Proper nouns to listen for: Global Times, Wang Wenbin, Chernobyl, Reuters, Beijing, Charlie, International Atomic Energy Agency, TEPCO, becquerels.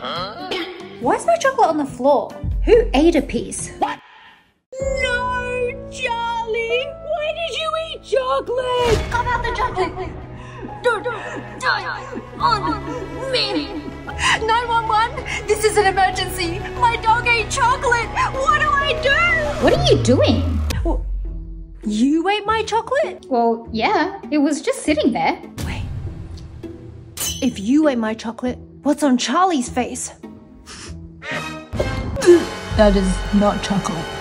Huh? Why is my chocolate on the floor? Who ate a piece? What? No, Charlie! Why did you eat chocolate? Come out the chocolate! Don't die on me! 911! This is an emergency! My dog ate chocolate! What do I do? What are you doing? Well, you ate my chocolate? Well, yeah. It was just sitting there. Wait. If you ate my chocolate, what's on Charlie's face? That is not chocolate.